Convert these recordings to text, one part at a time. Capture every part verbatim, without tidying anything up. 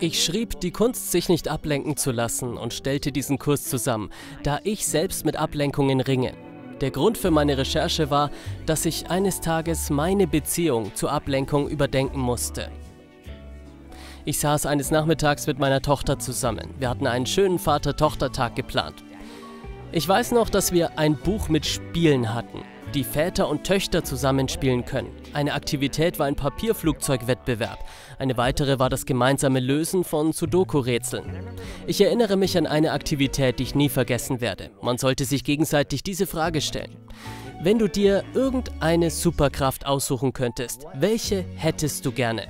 Ich schrieb Die Kunst sich nicht ablenken zu lassen und stellte diesen Kurs zusammen, da ich selbst mit Ablenkungen ringe. Der Grund für meine Recherche war, dass ich eines Tages meine Beziehung zur Ablenkung überdenken musste. Ich saß eines Nachmittags mit meiner Tochter zusammen. Wir hatten einen schönen Vater-Tochter-Tag geplant. Ich weiß noch, dass wir ein Buch mit Spielen hatten, die Väter und Töchter zusammenspielen können. Eine Aktivität war ein Papierflugzeugwettbewerb. Eine weitere war das gemeinsame Lösen von Sudoku-Rätseln. Ich erinnere mich an eine Aktivität, die ich nie vergessen werde. Man sollte sich gegenseitig diese Frage stellen: Wenn du dir irgendeine Superkraft aussuchen könntest, welche hättest du gerne?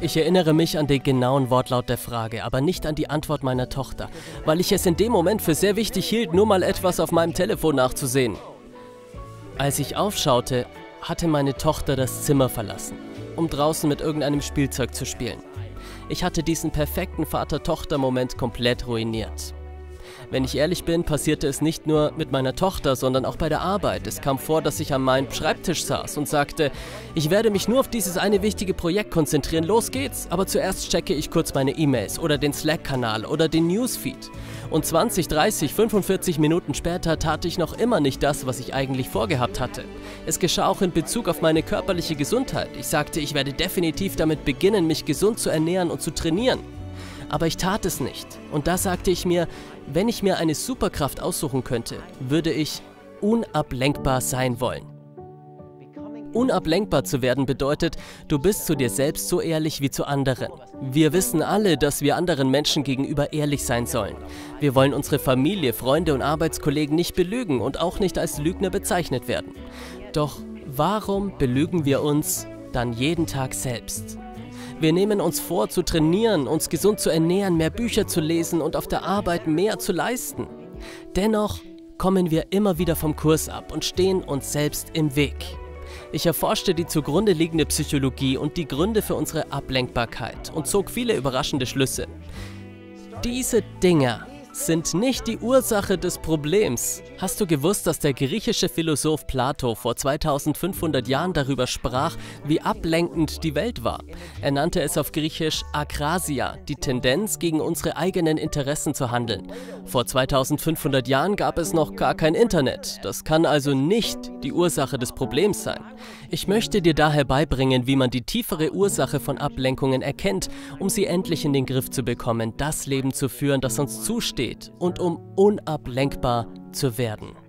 Ich erinnere mich an den genauen Wortlaut der Frage, aber nicht an die Antwort meiner Tochter, weil ich es in dem Moment für sehr wichtig hielt, nur mal etwas auf meinem Telefon nachzusehen. Als ich aufschaute, hatte meine Tochter das Zimmer verlassen, um draußen mit irgendeinem Spielzeug zu spielen. Ich hatte diesen perfekten Vater-Tochter-Moment komplett ruiniert. Wenn ich ehrlich bin, passierte es nicht nur mit meiner Tochter, sondern auch bei der Arbeit. Es kam vor, dass ich an meinem Schreibtisch saß und sagte, ich werde mich nur auf dieses eine wichtige Projekt konzentrieren, los geht's. Aber zuerst checke ich kurz meine E-Mails oder den Slack-Kanal oder den Newsfeed. Und zwanzig, dreißig, fünfundvierzig Minuten später tat ich noch immer nicht das, was ich eigentlich vorgehabt hatte. Es geschah auch in Bezug auf meine körperliche Gesundheit. Ich sagte, ich werde definitiv damit beginnen, mich gesund zu ernähren und zu trainieren. Aber ich tat es nicht. Und da sagte ich mir, wenn ich mir eine Superkraft aussuchen könnte, würde ich unablenkbar sein wollen. Unablenkbar zu werden bedeutet, du bist zu dir selbst so ehrlich wie zu anderen. Wir wissen alle, dass wir anderen Menschen gegenüber ehrlich sein sollen. Wir wollen unsere Familie, Freunde und Arbeitskollegen nicht belügen und auch nicht als Lügner bezeichnet werden. Doch warum belügen wir uns dann jeden Tag selbst? Wir nehmen uns vor, zu trainieren, uns gesund zu ernähren, mehr Bücher zu lesen und auf der Arbeit mehr zu leisten. Dennoch kommen wir immer wieder vom Kurs ab und stehen uns selbst im Weg. Ich erforschte die zugrunde liegende Psychologie und die Gründe für unsere Ablenkbarkeit und zog viele überraschende Schlüsse. Diese Dinger sind nicht die Ursache des Problems. Hast du gewusst, dass der griechische Philosoph Platon vor zweitausendfünfhundert Jahren darüber sprach, wie ablenkend die Welt war? Er nannte es auf Griechisch Akrasia, die Tendenz, gegen unsere eigenen Interessen zu handeln. Vor zweitausendfünfhundert Jahren gab es noch gar kein Internet. Das kann also nicht die Ursache des Problems sein. Ich möchte dir daher beibringen, wie man die tiefere Ursache von Ablenkungen erkennt, um sie endlich in den Griff zu bekommen, das Leben zu führen, das uns zusteht, und um unablenkbar zu werden.